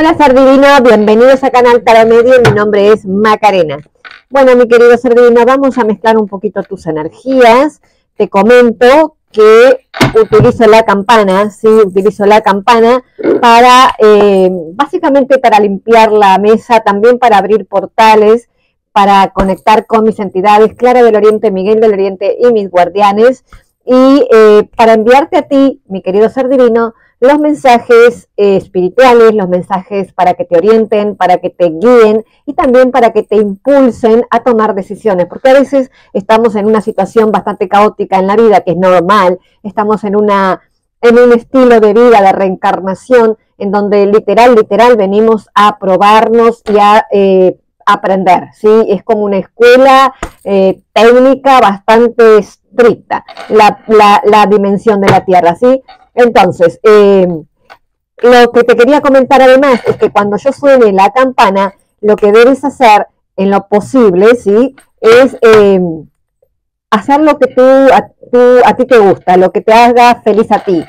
Hola ser divino, bienvenidos a Canal Tarot Medio, mi nombre es Macarena. Bueno, mi querido ser divino, vamos a mezclar un poquito tus energías. Te comento que utilizo la campana, ¿sí? Utilizo la campana para, básicamente para limpiar la mesa, también para abrir portales, para conectar con mis entidades, Clara del Oriente, Miguel del Oriente y mis guardianes, y para enviarte a ti, mi querido ser divino, los mensajes espirituales, los mensajes para que te orienten, para que te guíen y también para que te impulsen a tomar decisiones, porque a veces estamos en una situación bastante caótica en la vida, que es normal, estamos en un estilo de vida de reencarnación en donde literal venimos a probarnos y a aprender, ¿sí? Es como una escuela técnica bastante estricta, la dimensión de la Tierra, ¿sí? Entonces, lo que te quería comentar además es que cuando yo suene la campana, lo que debes hacer en lo posible, ¿sí? Es hacer lo que a ti te gusta, lo que te haga feliz a ti.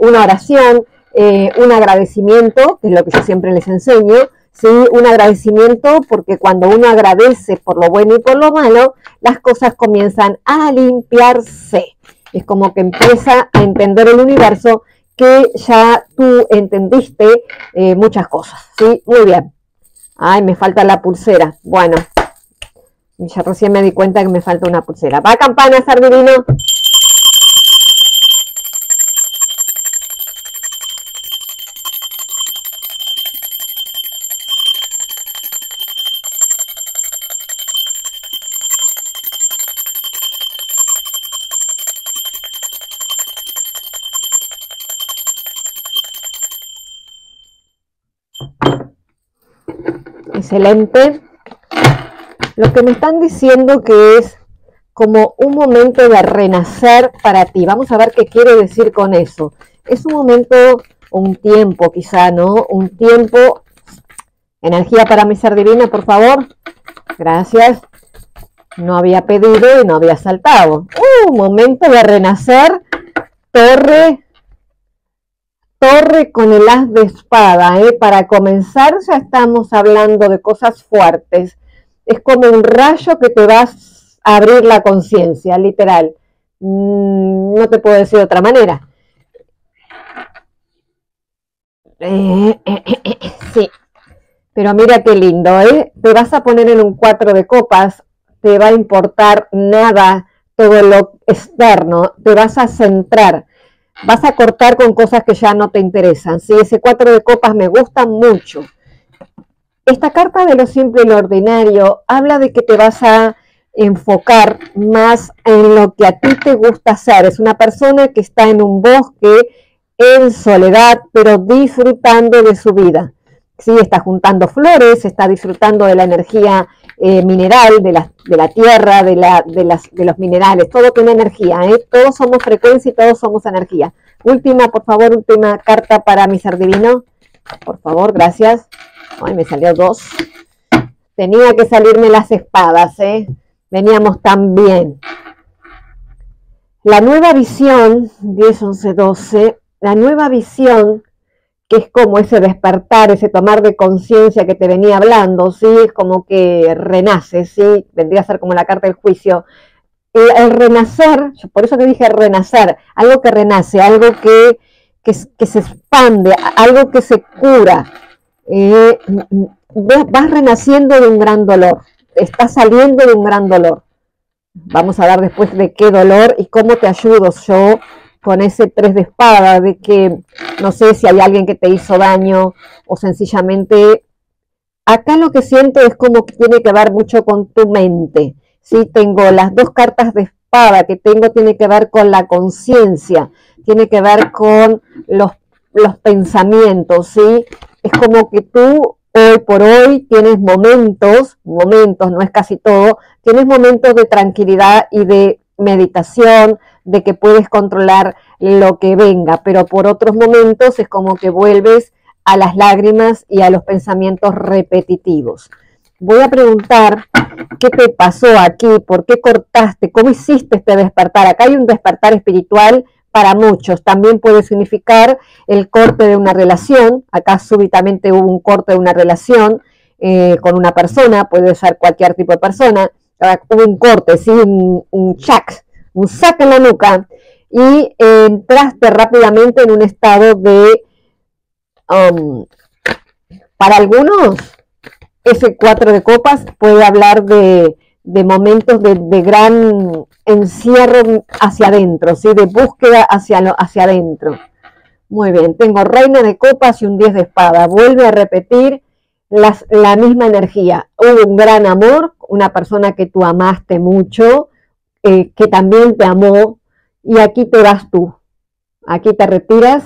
Una oración, un agradecimiento, que es lo que yo siempre les enseño, ¿sí? Un agradecimiento, porque cuando uno agradece por lo bueno y por lo malo, las cosas comienzan a limpiarse. Es como que empieza a entender el universo que ya tú entendiste muchas cosas, ¿sí? Muy bien. Ay, me falta la pulsera. Bueno, ya recién me di cuenta que me falta una pulsera. Va campana, ser divino. Excelente. Lo que me están diciendo que es como un momento de renacer para ti. Vamos a ver qué quiere decir con eso. Es un momento, un tiempo quizá, ¿no? Un tiempo. Energía para mi ser divina, por favor. Gracias. No había pedido y no había saltado. Un momento de renacer. Torre con el as de espada, ¿eh? Para comenzar ya estamos hablando de cosas fuertes. Es como un rayo que te vas a abrir la conciencia, literal. No te puedo decir de otra manera. Sí, pero mira qué lindo, ¿eh? Te vas a poner en un 4 de copas, te va a importar nada, todo lo externo, te vas a centrar. Vas a cortar con cosas que ya no te interesan, ¿sí? Ese 4 de copas me gusta mucho. Esta carta de lo simple y lo ordinario habla de que te vas a enfocar más en lo que a ti te gusta hacer. Es una persona que está en un bosque, en soledad, pero disfrutando de su vida. Sí, está juntando flores, está disfrutando de la energía mineral, de la tierra, de los minerales. Todo tiene energía, ¿eh? Todos somos frecuencia y todos somos energía. Última, por favor, última carta para mi ser divino. Por favor, gracias. Ay, me salió 2. Tenía que salirme las espadas, ¿eh? Veníamos tan bien. La nueva visión, 10, 11, 12, la nueva visión, que es como ese despertar, ese tomar de conciencia que te venía hablando, ¿sí? Es como que renace, ¿sí? Vendría a ser como la carta del juicio. El renacer, por eso que dije renacer, algo que renace, algo que se expande, algo que se cura. Vas renaciendo de un gran dolor, estás saliendo de un gran dolor. Vamos a hablar después de qué dolor y cómo te ayudo yo con ese 3 de espada, de que no sé si hay alguien que te hizo daño o sencillamente. Acá lo que siento es como que tiene que ver mucho con tu mente, ¿sí? Tengo las 2 cartas de espada que tengo, tiene que ver con la conciencia, tiene que ver con los pensamientos, ¿sí? Es como que tú hoy por hoy tienes momentos, no es casi todo, tienes momentos de tranquilidad y de meditación, de que puedes controlar lo que venga, pero por otros momentos es como que vuelves a las lágrimas y a los pensamientos repetitivos. Voy a preguntar qué te pasó aquí, por qué cortaste, cómo hiciste este despertar. Acá hay un despertar espiritual para muchos. También puede significar el corte de una relación. Acá súbitamente hubo un corte de una relación con una persona, puede ser cualquier tipo de persona. Acá hubo un corte, ¿sí? un chac, un sac en la nuca, y entraste rápidamente en un estado de, para algunos, ese 4 de copas puede hablar de momentos de gran encierro hacia adentro, ¿sí? De búsqueda hacia adentro. Muy bien, tengo reina de copas y un 10 de espada. Vuelve a repetir la misma energía. Hubo un gran amor, una persona que tú amaste mucho, que también te amó, y aquí te vas tú. Aquí te retiras,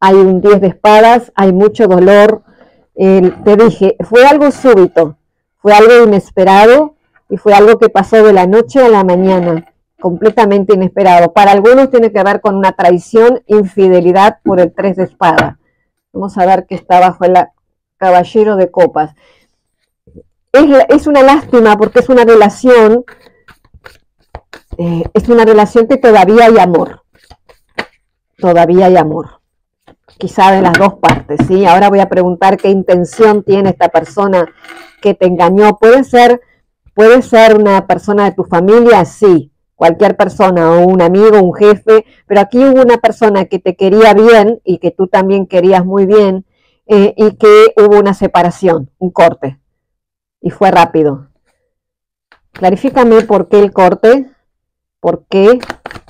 hay un 10 de espadas, hay mucho dolor. Te dije, fue algo súbito, fue algo inesperado, y fue algo que pasó de la noche a la mañana, completamente inesperado. Para algunos tiene que ver con una traición, infidelidad, por el 3 de espada. Vamos a ver qué está bajo el caballero de copas. Es una lástima porque es una relación que todavía hay amor. Todavía hay amor. Quizá de las dos partes, ¿sí? Ahora voy a preguntar qué intención tiene esta persona que te engañó. Puede ser una persona de tu familia, sí, cualquier persona, o un amigo, un jefe, pero aquí hubo una persona que te quería bien y que tú también querías muy bien, y que hubo una separación, un corte, y fue rápido. Clarifícame por qué el corte, por qué,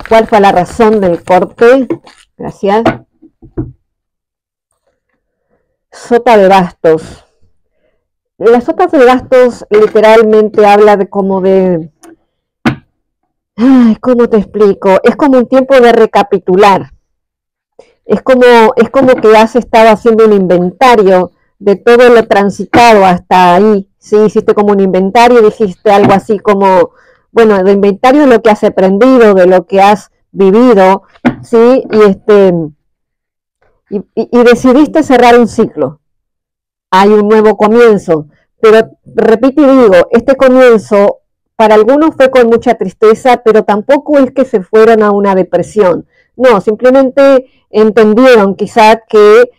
cuál fue la razón del corte. Gracias. Sota de bastos. Las sotas de bastos literalmente habla de como de... Ay, ¿cómo te explico? Es como un tiempo de recapitular. Es como que has estado haciendo un inventario de todo lo transitado hasta ahí. ¿Sí? Hiciste como un inventario, dijiste algo así como... Bueno, de inventario es lo que has aprendido, de lo que has vivido, ¿sí? Y decidiste cerrar un ciclo. Hay un nuevo comienzo, pero repito y digo, este comienzo para algunos fue con mucha tristeza, pero tampoco es que se fueron a una depresión. No, simplemente entendieron quizás que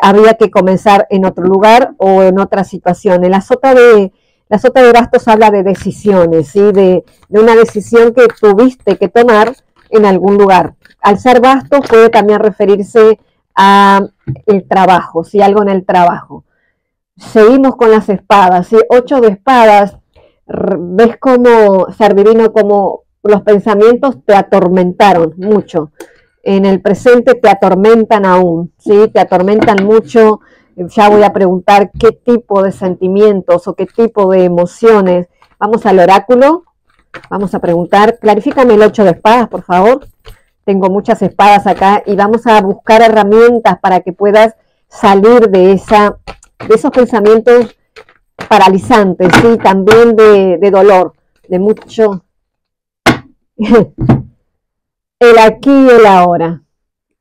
había que comenzar en otro lugar o en otra situación. En la sota de bastos habla de decisiones, ¿sí? de una decisión que tuviste que tomar en algún lugar. Al ser bastos puede también referirse a el trabajo, ¿sí? Algo en el trabajo. Seguimos con las espadas, ¿sí? 8 de espadas, ves como, Cervivino, como los pensamientos te atormentaron mucho. En el presente te atormentan aún, ¿sí? Te atormentan mucho. Ya voy a preguntar qué tipo de sentimientos o qué tipo de emociones. Vamos al oráculo, vamos a preguntar. Clarifícame el 8 de espadas, por favor. Tengo muchas espadas acá y vamos a buscar herramientas para que puedas salir de esos pensamientos paralizantes, ¿sí? También de dolor, de mucho el aquí y el ahora,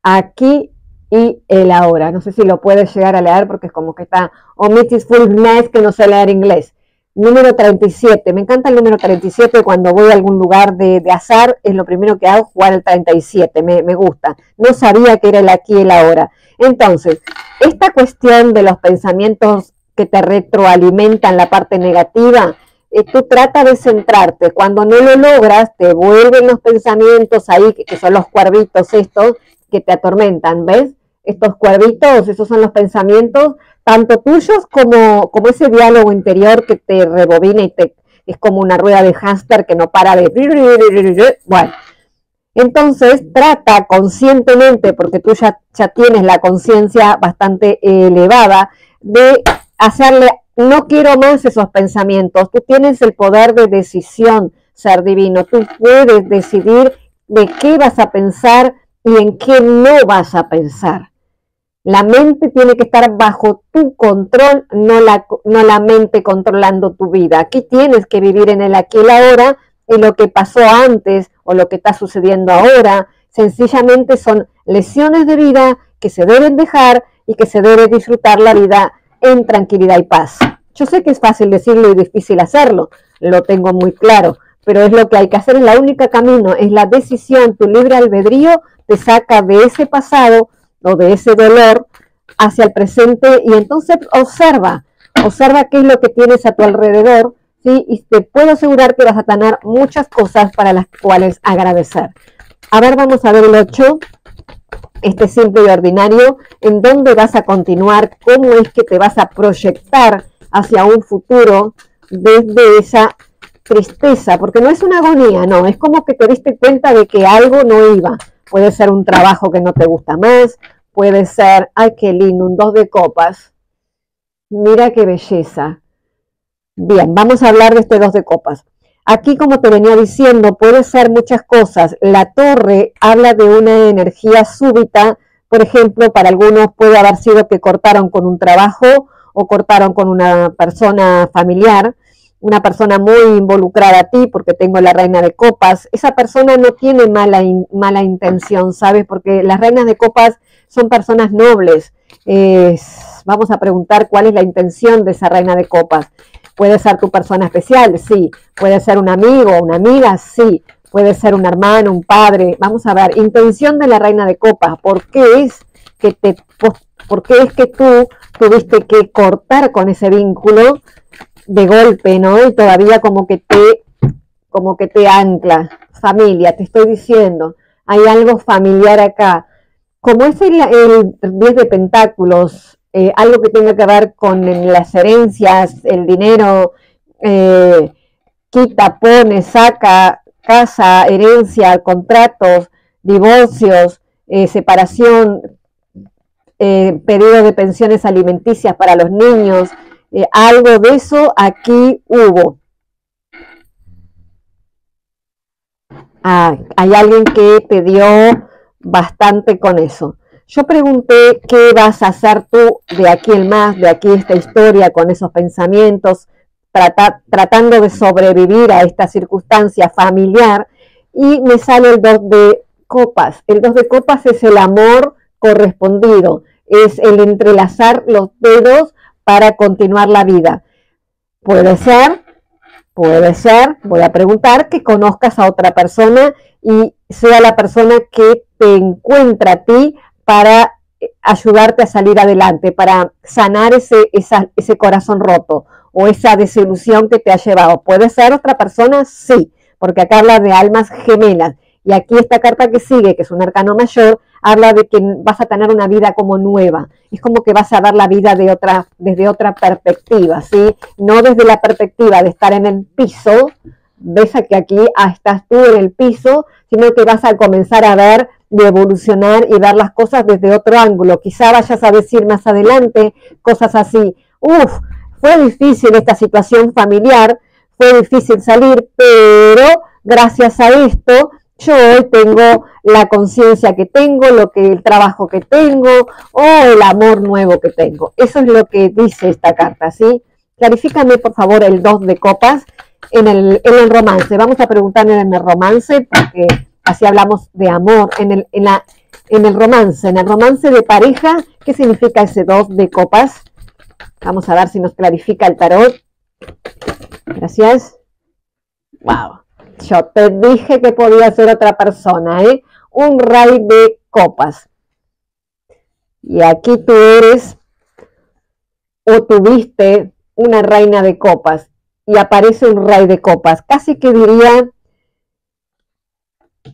aquí y el ahora. No sé si lo puedes llegar a leer porque es como que está omitis fullness, que no sé leer inglés. Número 37, me encanta el número 37, cuando voy a algún lugar de azar, es lo primero que hago, jugar el 37, me gusta. No sabía que era el aquí y el ahora. Entonces, esta cuestión de los pensamientos que te retroalimentan la parte negativa, tú trata de centrarte. Cuando no lo logras, te vuelven los pensamientos ahí, que son los cuervitos estos que te atormentan, ¿ves? Estos cuervitos, esos son los pensamientos, tanto tuyos como ese diálogo interior que te rebobina y es como una rueda de hámster que no para de... Bueno, entonces trata conscientemente, porque tú ya tienes la conciencia bastante elevada, de hacerle, no quiero más esos pensamientos. Tú tienes el poder de decisión, ser divino. Tú puedes decidir de qué vas a pensar y en qué no vas a pensar. La mente tiene que estar bajo tu control, no la mente controlando tu vida. Aquí tienes que vivir en el aquí y el ahora, y lo que pasó antes o lo que está sucediendo ahora, sencillamente son lecciones de vida que se deben dejar y que se debe disfrutar la vida en tranquilidad y paz. Yo sé que es fácil decirlo y difícil hacerlo, lo tengo muy claro, pero es lo que hay que hacer, es la única camino, es la decisión, tu libre albedrío te saca de ese pasado o de ese dolor hacia el presente y entonces observa qué es lo que tienes a tu alrededor, ¿sí? Y te puedo asegurar que vas a tener muchas cosas para las cuales agradecer. A ver, vamos a ver el 8, este simple y ordinario, en dónde vas a continuar, cómo es que te vas a proyectar hacia un futuro desde esa tristeza, porque no es una agonía, no, es como que te diste cuenta de que algo no iba. Puede ser un trabajo que no te gusta más, puede ser, ay qué lindo, un 2 de copas, mira qué belleza. Bien, vamos a hablar de este 2 de copas. Aquí, como te venía diciendo, puede ser muchas cosas. La torre habla de una energía súbita. Por ejemplo, para algunos puede haber sido que cortaron con un trabajo o cortaron con una persona familiar, una persona muy involucrada a ti, porque tengo la reina de copas. Esa persona no tiene mala intención, ¿sabes? Porque las reinas de copas son personas nobles. Vamos a preguntar cuál es la intención de esa reina de copas. Puede ser tu persona especial, sí. Puede ser un amigo, una amiga, sí. Puede ser un hermano, un padre. Vamos a ver, intención de la reina de copas. ¿Por qué es que tú tuviste que cortar con ese vínculo de golpe, ¿no? Y todavía como que te ancla. Familia, te estoy diciendo. Hay algo familiar acá. Como es el 10 de pentáculos, algo que tenga que ver con las herencias, el dinero, quita, pone, saca, casa, herencia, contratos, divorcios, separación, pedido de pensiones alimenticias para los niños, algo de eso aquí hubo. Ah, hay alguien que te dio bastante con eso. Yo pregunté qué vas a hacer tú de aquí en más, de aquí esta historia con esos pensamientos, tratando de sobrevivir a esta circunstancia familiar, y me sale el 2 de copas. El 2 de copas es el amor correspondido, es el entrelazar los dedos para continuar la vida. Puede ser, voy a preguntar, que conozcas a otra persona y sea la persona que te encuentra a ti para ayudarte a salir adelante, para sanar ese corazón roto o esa desilusión que te ha llevado. ¿Puede ser otra persona? Sí, porque acá habla de almas gemelas. Y aquí esta carta que sigue, que es un arcano mayor, habla de que vas a tener una vida como nueva. Es como que vas a ver la vida desde otra perspectiva, ¿sí? No desde la perspectiva de estar en el piso, ves que aquí estás tú en el piso, sino que vas a comenzar a ver, de evolucionar y ver las cosas desde otro ángulo. Quizá vayas a decir más adelante cosas así: uff, fue difícil esta situación familiar, fue difícil salir, pero gracias a esto yo hoy tengo la conciencia que tengo, el trabajo que tengo o el amor nuevo que tengo. Eso es lo que dice esta carta, ¿sí? Clarifícame por favor el 2 de copas en el romance. Vamos a preguntar en el romance, porque así hablamos de amor, en el romance de pareja. ¿Qué significa ese 2 de copas? Vamos a ver si nos clarifica el tarot. Gracias. Wow, yo te dije que podía ser otra persona, ¿eh? Un rey de copas. Y aquí tú eres o tuviste una reina de copas y aparece un rey de copas. Casi que diría...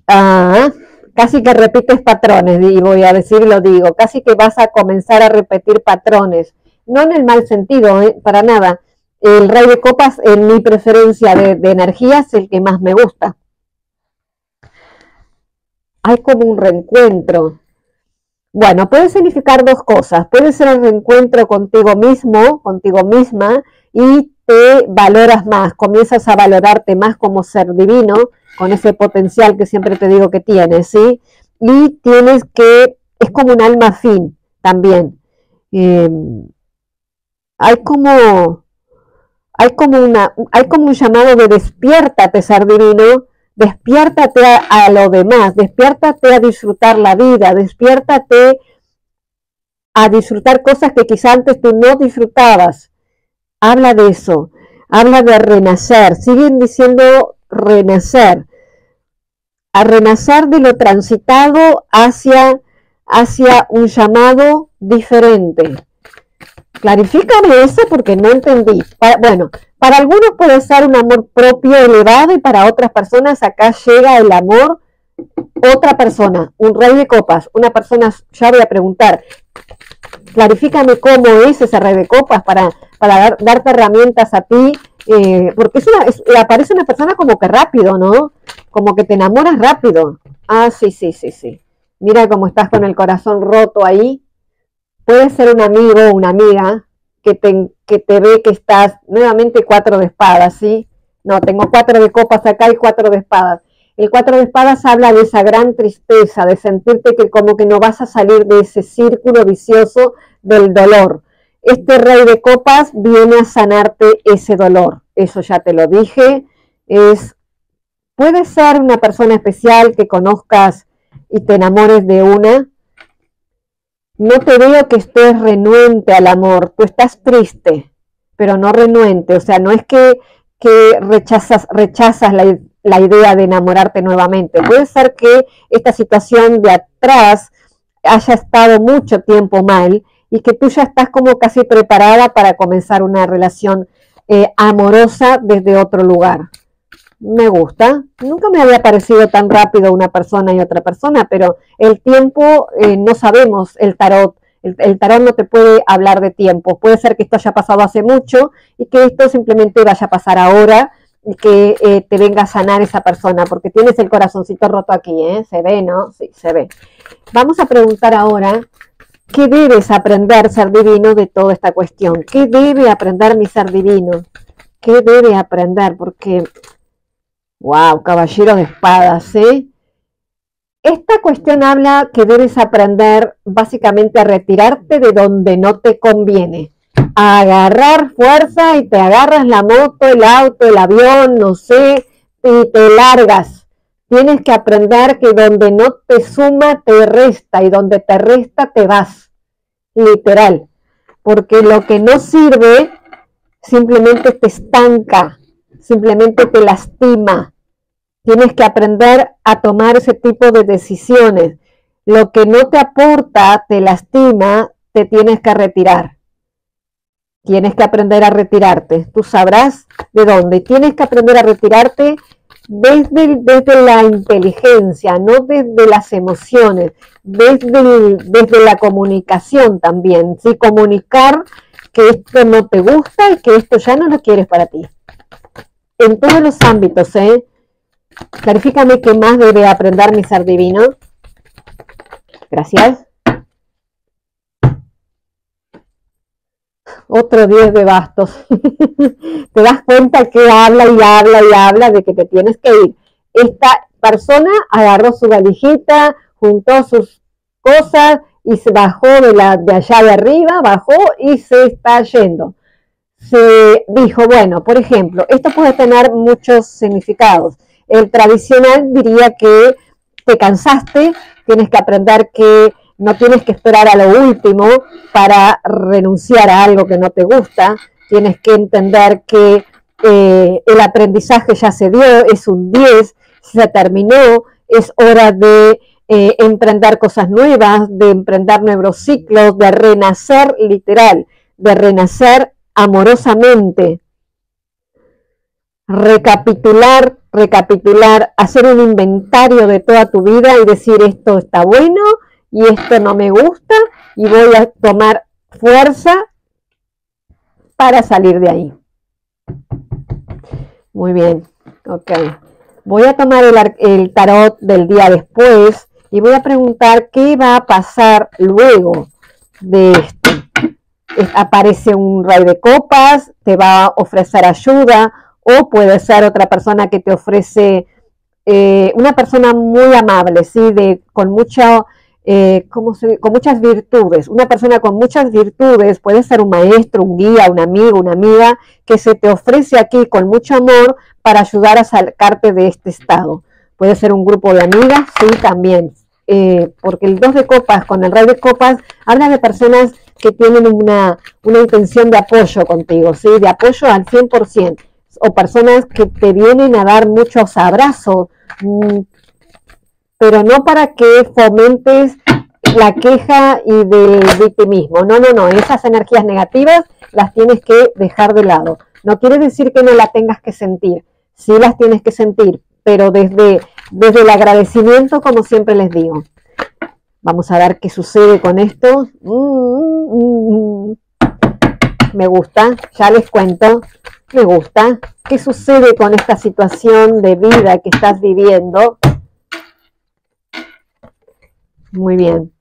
Ah, casi que repites patrones, y voy a decir, lo digo, casi que vas a comenzar a repetir patrones, no en el mal sentido, para nada. El rey de copas, en mi preferencia de energía, es el que más me gusta. Hay como un reencuentro. Bueno, puede significar dos cosas. Puede ser el reencuentro contigo mismo, contigo misma, y te valoras más, comienzas a valorarte más como ser divino, con ese potencial que siempre te digo que tienes, ¿sí? Y tienes que, es como un alma afín también. Hay como un llamado de despiértate, ser divino, despiértate a lo demás, despiértate a disfrutar la vida, despiértate a disfrutar cosas que quizá antes tú no disfrutabas. Habla de eso, habla de renacer. Siguen diciendo renacer, a renacer de lo transitado hacia un llamado diferente. Clarifícame eso porque no entendí. Bueno, para algunos puede ser un amor propio elevado y para otras personas acá llega el amor, otra persona, un rey de copas, una persona. Ya voy a preguntar, clarifícame cómo es ese rey de copas para darte herramientas a ti, porque aparece una persona como que rápido, ¿no? Como que te enamoras rápido. Ah, sí. Mira cómo estás con el corazón roto ahí. Puede ser un amigo o una amiga que te ve que estás nuevamente 4 de espadas, ¿sí? No, tengo 4 de copas acá y 4 de espadas. El 4 de espadas habla de esa gran tristeza, de sentirte que como que no vas a salir de ese círculo vicioso del dolor. Este rey de copas viene a sanarte ese dolor. Eso ya te lo dije. Puede ser una persona especial que conozcas y te enamores de una. No te veo que estés renuente al amor, tú estás triste, pero no renuente, o sea, no es que rechazas la idea de enamorarte nuevamente. Puede ser que esta situación de atrás haya estado mucho tiempo mal y que tú ya estás como casi preparada para comenzar una relación amorosa desde otro lugar. Me gusta, nunca me había parecido tan rápido una persona y otra persona, pero el tiempo no sabemos, el tarot no te puede hablar de tiempo, puede ser que esto haya pasado hace mucho y que esto simplemente vaya a pasar ahora y que te venga a sanar esa persona, porque tienes el corazoncito roto aquí, ¿eh? Se ve, ¿no? Sí, se ve. Vamos a preguntar ahora, ¿qué debes aprender, ser divino, de toda esta cuestión? ¿Qué debe aprender mi ser divino? ¿Qué debe aprender? Porque... wow, caballero de espadas, ¿eh? Esta cuestión habla que debes aprender básicamente a retirarte de donde no te conviene, a agarrar fuerza y te agarras la moto, el auto, el avión, no sé, y te largas. Tienes que aprender que donde no te suma te resta y donde te resta te vas, literal, porque lo que no sirve simplemente te estanca. Simplemente te lastima. Tienes que aprender a tomar ese tipo de decisiones. Lo que no te aporta, te lastima, te tienes que retirar. Tienes que aprender a retirarte. Tú sabrás de dónde. Tienes que aprender a retirarte desde la inteligencia, no desde las emociones, desde la comunicación también. ¿Sí? Comunicar que esto no te gusta y que esto ya no lo quieres para ti. En todos los ámbitos, ¿eh? Clarifícame qué más debe aprender mi ser divino. Gracias. Otro 10 de bastos. Te das cuenta que habla y habla y habla de que te tienes que ir. Esta persona agarró su valijita, juntó sus cosas y se bajó de allá de arriba, bajó y se está yendo. Se dijo, bueno, por ejemplo, esto puede tener muchos significados. El tradicional diría que te cansaste, tienes que aprender que no tienes que esperar a lo último para renunciar a algo que no te gusta, tienes que entender que el aprendizaje ya se dio, es un 10, se terminó, es hora de emprender cosas nuevas, de emprender nuevos ciclos, de renacer literal, de renacer amorosamente, recapitular, hacer un inventario de toda tu vida y decir esto está bueno y esto no me gusta y voy a tomar fuerza para salir de ahí. Muy bien, ok. Voy a tomar el tarot del día después y voy a preguntar qué va a pasar luego de esto. Aparece un rey de copas, te va a ofrecer ayuda o puede ser otra persona que te ofrece, una persona muy amable, ¿sí? Con muchas virtudes, una persona con muchas virtudes, puede ser un maestro, un guía, un amigo, una amiga, que se te ofrece aquí con mucho amor para ayudar a sacarte de este estado. Puede ser un grupo de amigas, sí, también, porque el 2 de copas con el rey de copas habla de personas que tienen una intención de apoyo contigo, ¿sí? De apoyo al 100%. o personas que te vienen a dar muchos abrazos, pero no para que fomentes la queja y del victimismo. No, no, no, esas energías negativas las tienes que dejar de lado. No quiere decir que no las tengas que sentir, sí las tienes que sentir, pero desde el agradecimiento, como siempre les digo. Vamos a ver qué sucede con esto. Me gusta, ya les cuento, me gusta. ¿Qué sucede con esta situación de vida que estás viviendo? Muy bien.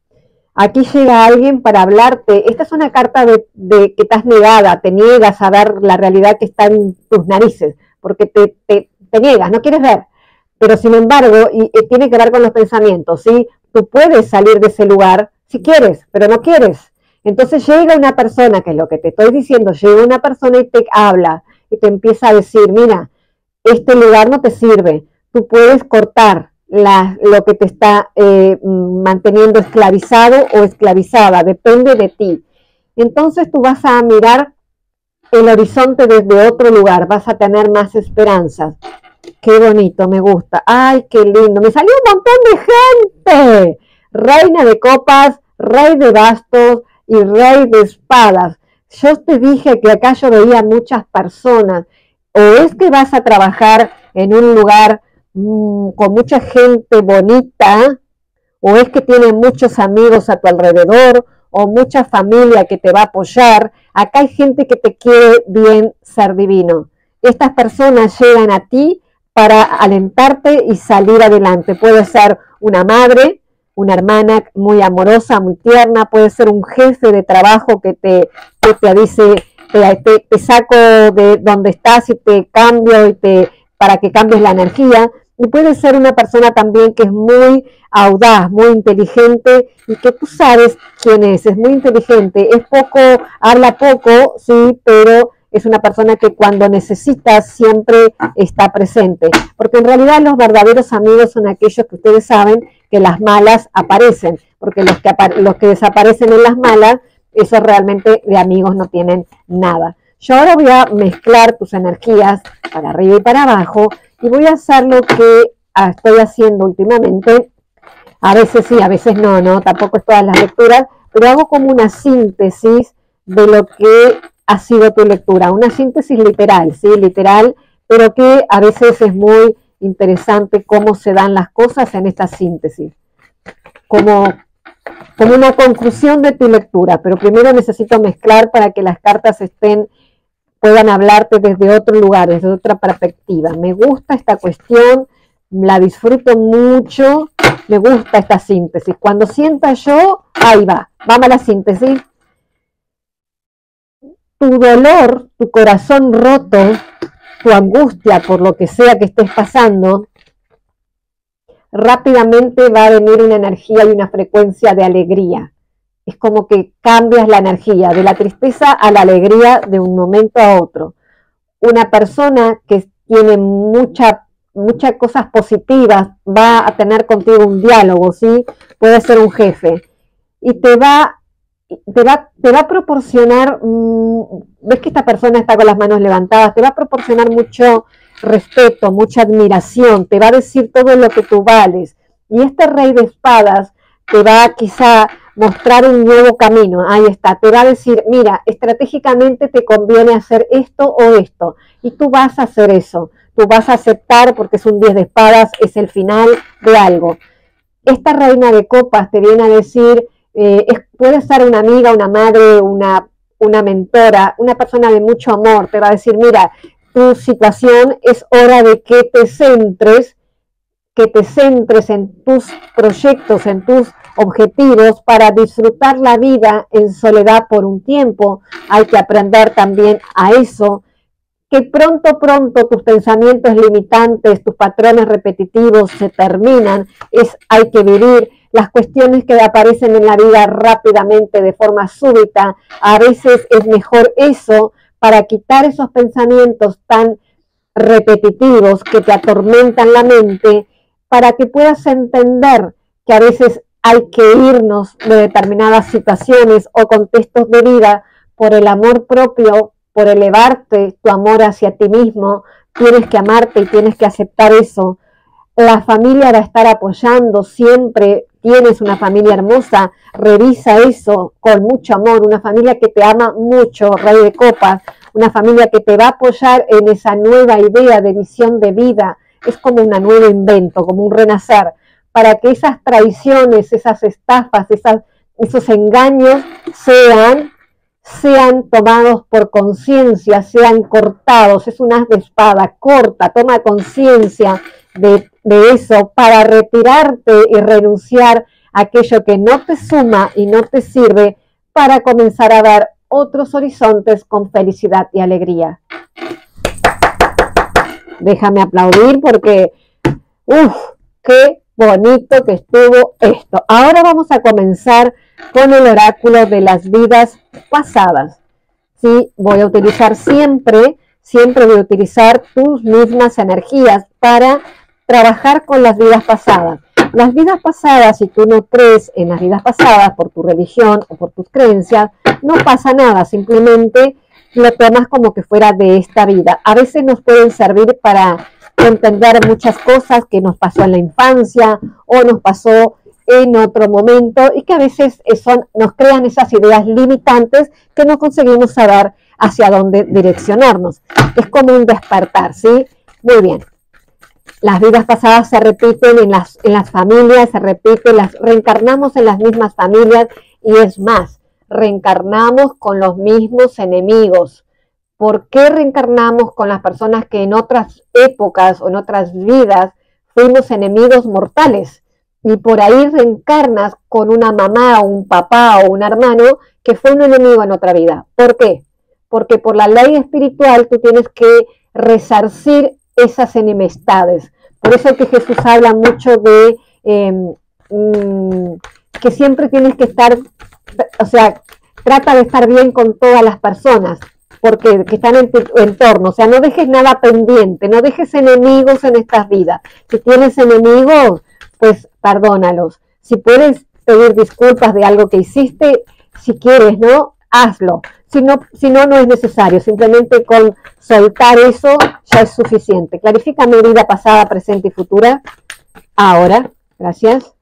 Aquí llega alguien para hablarte. Esta es una carta de que estás negada, te niegas a ver la realidad que está en tus narices, porque te niegas, no quieres ver. Pero sin embargo, y tiene que ver con los pensamientos, ¿sí? Tú puedes salir de ese lugar si quieres, pero no quieres. Entonces llega una persona, que es lo que te estoy diciendo, llega una persona y te habla, y te empieza a decir, mira, este lugar no te sirve, tú puedes cortar lo que te está manteniendo esclavizado o esclavizada, depende de ti. Entonces tú vas a mirar el horizonte desde otro lugar, vas a tener más esperanzas. Qué bonito, me gusta. Ay, qué lindo. Me salió un montón de gente. Reina de copas, rey de bastos y rey de espadas. Yo te dije que acá yo veía muchas personas. O es que vas a trabajar en un lugar con mucha gente bonita, o es que tienes muchos amigos a tu alrededor, o mucha familia que te va a apoyar. Acá hay gente que te quiere bien, ser divino. Estas personas llegan a ti para alentarte y salir adelante. Puede ser una madre, una hermana muy amorosa, muy tierna, puede ser un jefe de trabajo que te dice, te saco de donde estás y te cambio para que cambies la energía. Y puede ser una persona también que es muy audaz, muy inteligente, y que tú sabes quién es muy inteligente, es poco, habla poco, sí, pero es una persona que cuando necesita siempre está presente. Porque en realidad los verdaderos amigos son aquellos que ustedes saben que las malas aparecen. Porque los que desaparecen en las malas, esos realmente de amigos no tienen nada. Yo ahora voy a mezclar tus energías para arriba y para abajo. Y voy a hacer lo que estoy haciendo últimamente. A veces sí, a veces no, ¿no? Tampoco es todas las lecturas. Pero hago como una síntesis de lo que ha sido tu lectura, una síntesis literal, ¿sí? Literal, pero que a veces es muy interesante cómo se dan las cosas en esta síntesis, como una conclusión de tu lectura, pero primero necesito mezclar para que las cartas puedan hablarte desde otro lugar, desde otra perspectiva. Me gusta esta cuestión, la disfruto mucho, me gusta esta síntesis. Cuando sienta yo, ahí va, vamos a la síntesis. Tu dolor, tu corazón roto, tu angustia por lo que sea que estés pasando, rápidamente va a venir una energía y una frecuencia de alegría. Es como que cambias la energía, de la tristeza a la alegría de un momento a otro. Una persona que tiene muchas cosas positivas va a tener contigo un diálogo, ¿sí? Puede ser un jefe. Y te va a proporcionar, ves que esta persona está con las manos levantadas, te va a proporcionar mucho respeto, mucha admiración, te va a decir todo lo que tú vales. Y este rey de espadas te va a quizá mostrar un nuevo camino, ahí está, te va a decir, mira, estratégicamente te conviene hacer esto o esto, y tú vas a hacer eso, tú vas a aceptar porque es un 10 de espadas, es el final de algo. Esta reina de copas te viene a decir, puede ser una amiga, una madre, una mentora, una persona de mucho amor, te va a decir, mira, tu situación es hora de que te centres en tus proyectos, en tus objetivos, para disfrutar la vida en soledad por un tiempo. Hay que aprender también a eso, que pronto tus pensamientos limitantes, tus patrones repetitivos se terminan, hay que vivir. Las cuestiones que aparecen en la vida rápidamente, de forma súbita, a veces es mejor eso, para quitar esos pensamientos tan repetitivos que te atormentan la mente, para que puedas entender que a veces hay que irnos de determinadas situaciones o contextos de vida por el amor propio, por elevarte tu amor hacia ti mismo, tienes que amarte y tienes que aceptar eso. La familia va a estar apoyando siempre. Tienes una familia hermosa, revisa eso con mucho amor, una familia que te ama mucho, Rey de Copas, una familia que te va a apoyar en esa nueva idea de visión de vida, es como un nuevo invento, como un renacer, para que esas traiciones, esas estafas, esos engaños sean tomados por conciencia, sean cortados, es un as de espada, corta, toma conciencia de eso, para retirarte y renunciar a aquello que no te suma y no te sirve, para comenzar a ver otros horizontes con felicidad y alegría. Déjame aplaudir porque, uff, qué bonito que estuvo esto. Ahora vamos a comenzar con el oráculo de las vidas pasadas. Sí, voy a utilizar siempre voy a utilizar tus mismas energías para trabajar con las vidas pasadas. Las vidas pasadas, si tú no crees en las vidas pasadas por tu religión o por tus creencias, no pasa nada, simplemente lo tomas como que fuera de esta vida. A veces nos pueden servir para entender muchas cosas que nos pasó en la infancia o nos pasó en otro momento y que a veces nos crean esas ideas limitantes que no conseguimos saber hacia dónde direccionarnos. Es como un despertar, ¿sí? Muy bien. Las vidas pasadas se repiten en las familias, se repiten, las reencarnamos en las mismas familias y es más, reencarnamos con los mismos enemigos. ¿Por qué reencarnamos con las personas que en otras épocas o en otras vidas fuimos enemigos mortales? Y por ahí reencarnas con una mamá o un papá o un hermano que fue un enemigo en otra vida. ¿Por qué? Porque por la ley espiritual tú tienes que resarcir esas enemistades. Por eso es que Jesús habla mucho de que siempre tienes que estar, o sea, trata de estar bien con todas las personas porque que están en tu entorno, o sea, no dejes nada pendiente, no dejes enemigos en estas vidas. Si tienes enemigos, pues perdónalos. Si puedes pedir disculpas de algo que hiciste, si quieres, ¿no? Hazlo. Si no, no es necesario. Simplemente con soltar eso ya es suficiente. Clarifica mi vida pasada, presente y futura. Ahora, gracias.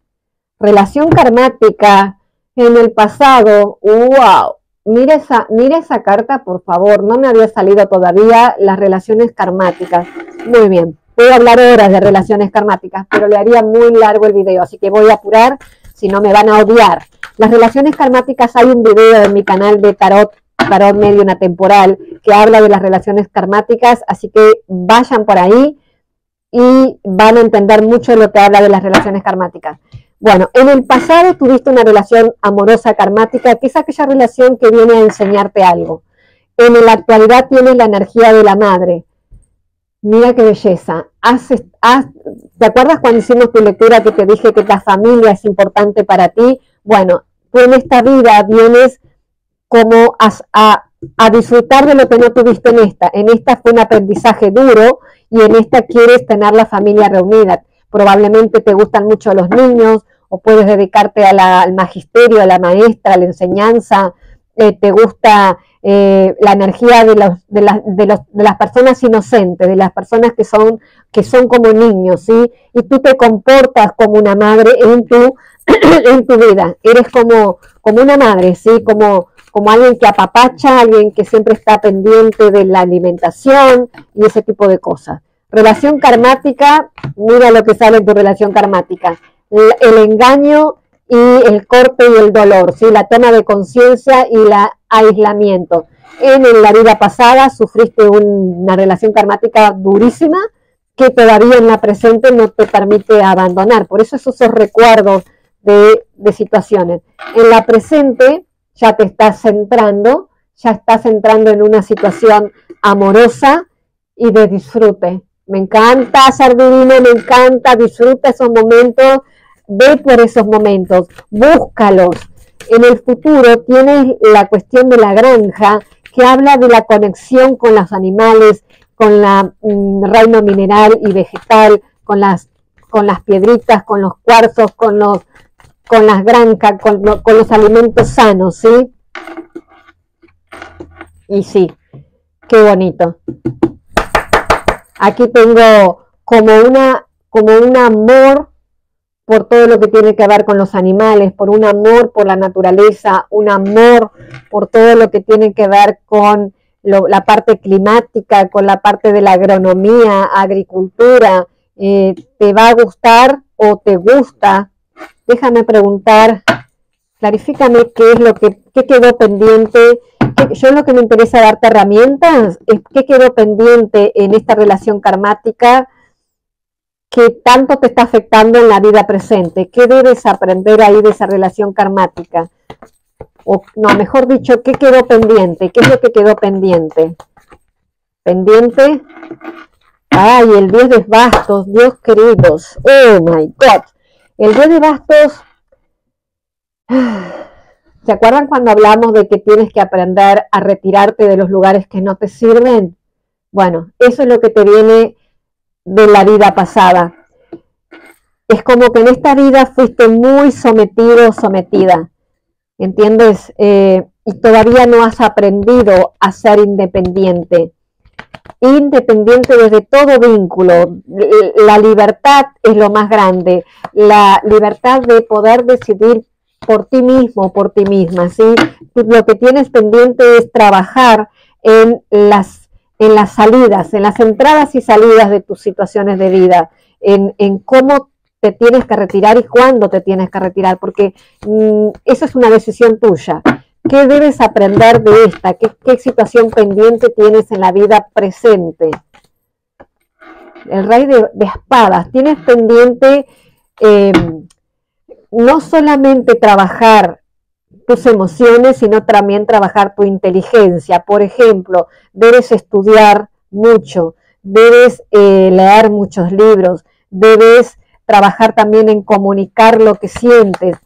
Relación karmática en el pasado. ¡Wow! Mira esa carta, por favor. No me había salido todavía las relaciones karmáticas. Muy bien. Puedo hablar horas de relaciones karmáticas, pero le haría muy largo el video, así que voy a apurar, si no me van a odiar. Las relaciones karmáticas, hay un video en mi canal de Tarot Medio, una temporal, que habla de las relaciones karmáticas, así que vayan por ahí y van a entender mucho lo que habla de las relaciones karmáticas. Bueno, en el pasado tuviste una relación amorosa karmática, que es aquella relación que viene a enseñarte algo. En la actualidad tienes la energía de la madre. Mira qué belleza. ¿Te acuerdas cuando hicimos tu lectura que te dije que la familia es importante para ti? Bueno, tú en esta vida vienes como a disfrutar de lo que no tuviste en esta. En esta fue un aprendizaje duro y en esta quieres tener la familia reunida. Probablemente te gustan mucho los niños o puedes dedicarte al magisterio, a la maestra, a la enseñanza. Te gusta la energía de las personas inocentes, de las personas que son como niños, ¿sí? Y tú te comportas como una madre en tu vida. Eres como una madre, ¿sí? Como alguien que apapacha, alguien que siempre está pendiente de la alimentación y ese tipo de cosas. Relación karmática, mira lo que sale en tu relación karmática. El engaño y el corte y el dolor, ¿sí? La toma de conciencia y el aislamiento. En la vida pasada sufriste una relación karmática durísima que todavía en la presente no te permite abandonar. Por eso esos recuerdos de situaciones. En la presente ya te estás centrando, en una situación amorosa y de disfrute. Me encanta ser divina, me encanta, disfruta esos momentos. Ve por esos momentos, búscalos. En el futuro tienes la cuestión de la granja, que habla de la conexión con los animales, con el reino mineral y vegetal, con las piedritas, con los cuarzos, con las granjas, con los alimentos sanos, ¿sí? Y sí, Qué bonito. Aquí tengo como un amor por todo lo que tiene que ver con los animales, por un amor por la naturaleza, un amor por todo lo que tiene que ver con la parte climática, con la parte de la agronomía, agricultura. ¿Te va a gustar o te gusta? Déjame preguntar, clarifícame qué es lo que quedó pendiente. Yo lo que me interesa darte herramientas es qué quedó pendiente en esta relación karmática que tanto te está afectando en la vida presente. ¿Qué debes aprender ahí de esa relación karmática? O no, mejor dicho, ¿qué quedó pendiente? ¿Qué es lo que quedó pendiente? ¿Pendiente? Ay, el 10 de bastos, Dios queridos. Oh my God. El 10 de bastos. ¿Se acuerdan cuando hablamos de que tienes que aprender a retirarte de los lugares que no te sirven? Bueno, eso es lo que te viene de la vida pasada. Es como que en esta vida fuiste muy sometido o sometida. ¿Entiendes? Y todavía no has aprendido a ser independiente. Independiente desde todo vínculo. La libertad es lo más grande. La libertad de poder decidir por ti mismo, por ti misma, ¿sí? Lo que tienes pendiente es trabajar en las salidas, en las entradas y salidas de tus situaciones de vida, en cómo te tienes que retirar y cuándo te tienes que retirar, porque eso es una decisión tuya. ¿Qué debes aprender de esta? ¿Qué situación pendiente tienes en la vida presente? El rey de espadas. Tienes pendiente no solamente trabajar tus emociones, sino también trabajar tu inteligencia. Por ejemplo, debes estudiar mucho, debes leer muchos libros, debes trabajar también en comunicar lo que sientes.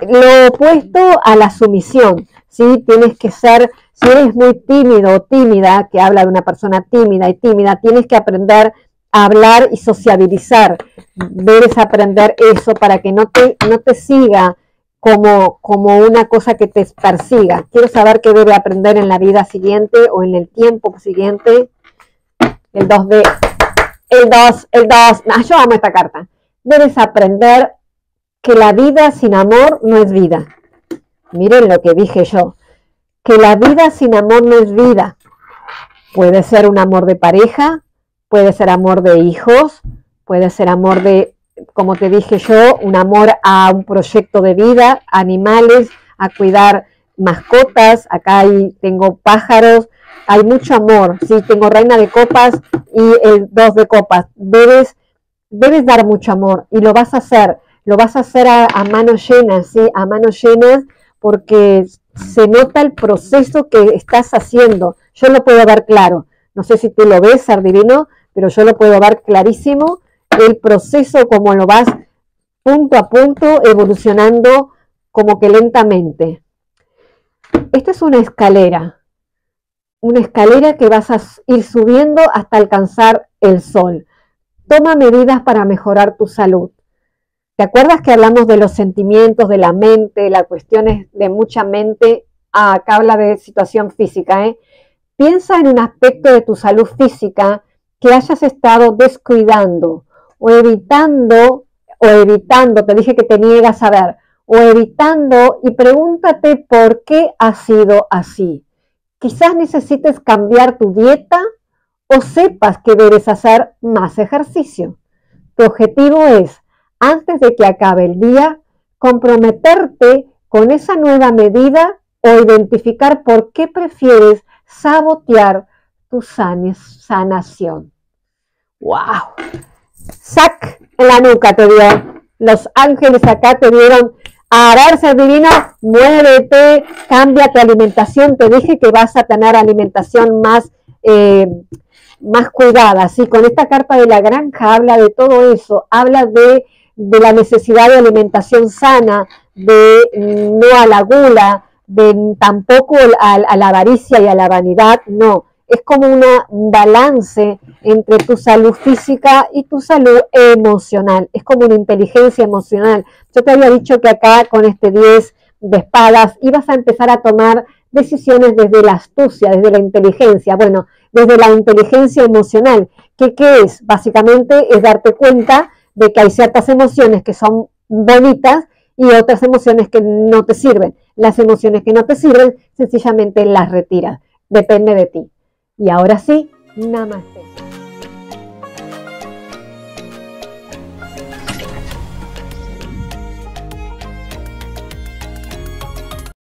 Lo opuesto a la sumisión, ¿sí? Tienes que ser, si eres muy tímido o tímida, que habla de una persona tímida y tímida, tienes que aprender a hablar y sociabilizar. Debes aprender eso para que no te siga como una cosa que te persiga. Quiero saber qué debe aprender en la vida siguiente o en el tiempo siguiente. El 2 de... El 2. No, yo amo esta carta. Debes aprender que la vida sin amor no es vida. Miren lo que dije yo. Que la vida sin amor no es vida. Puede ser un amor de pareja, puede ser amor de hijos, puede ser amor de, como te dije yo, un amor a un proyecto de vida, animales, a cuidar mascotas. Acá tengo pájaros. Hay mucho amor, ¿sí? Tengo reina de copas y el 2 de copas. Debes dar mucho amor y lo vas a hacer a manos llenas, ¿sí? A manos llenas, porque se nota el proceso que estás haciendo. Yo lo puedo ver claro, no sé si tú lo ves, Sardivino, pero yo lo puedo ver clarísimo, el proceso como lo vas punto a punto evolucionando como que lentamente. Esta es una escalera que vas a ir subiendo hasta alcanzar el sol. Toma medidas para mejorar tu salud. ¿Te acuerdas que hablamos de los sentimientos, de la mente, la cuestión es de mucha mente? Ah, acá habla de situación física, ¿eh? Piensa en un aspecto de tu salud física que hayas estado descuidando o evitando, te dije que te niegas a ver, o evitando, y pregúntate por qué ha sido así. Quizás necesites cambiar tu dieta, o sepas que debes hacer más ejercicio. Tu objetivo es, antes de que acabe el día, comprometerte con esa nueva medida o identificar por qué prefieres sabotear tu sanación. ¡Wow! ¡Sac en la nuca te dio! Los ángeles acá te dieron. A ver, ser divina, muévete, cambia tu alimentación. Te dije que vas a tener alimentación más cuidada, ¿sí? Con esta carta de la granja habla de todo eso, habla de la necesidad de alimentación sana, de no a la gula, de tampoco a la avaricia y a la vanidad, no. Es como un balance entre tu salud física y tu salud emocional, es como una inteligencia emocional. Yo te había dicho que acá con este 10 de espadas ibas a empezar a tomar decisiones desde la astucia, desde la inteligencia, bueno, desde la inteligencia emocional, que ¿qué es? Básicamente es darte cuenta de que hay ciertas emociones que son bonitas y otras emociones que no te sirven. Las emociones que no te sirven, sencillamente las retiras, depende de ti. Y ahora sí, namaste.